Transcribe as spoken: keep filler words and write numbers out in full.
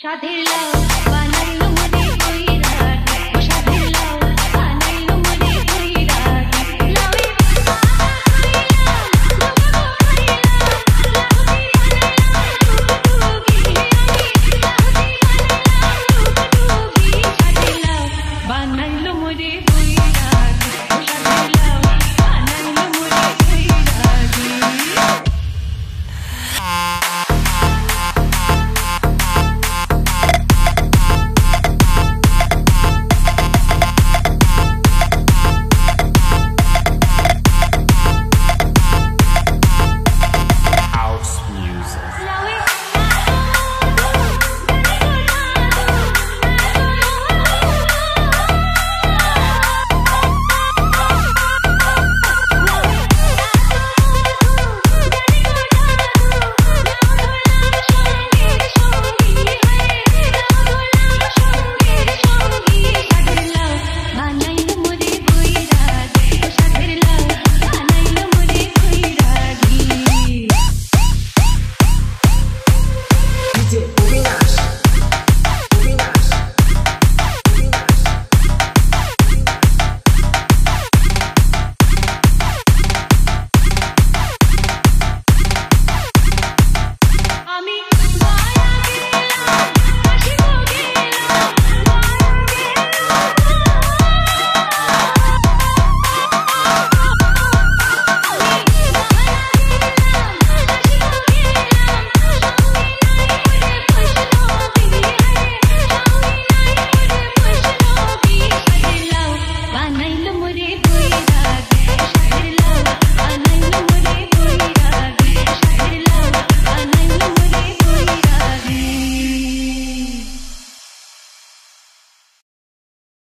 Shadi love, banai love.